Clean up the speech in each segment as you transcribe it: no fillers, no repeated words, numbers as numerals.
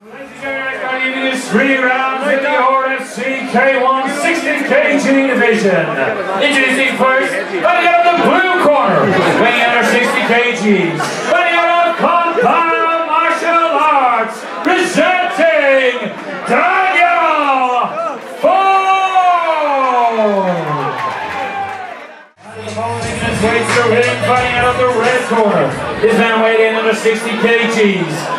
Ladies and gentlemen, starting this 3 rounds in the RFC K1 16kg division. Introducing first, fighting out of the blue corner, weighing under 60 kgs, fighting out of Compound Martial Arts, presenting Daniel Forde. Making his way through him, fighting out of the red corner. This man weighed in under 60 kgs.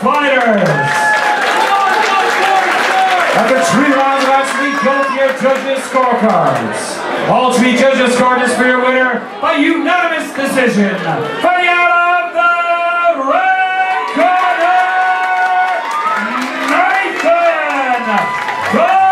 fighters. After 3 rounds of action, we go to your judges' scorecards. All 3 judges' scorecards for your winner by unanimous decision. Fighting out of the red corner, Nathan Forde.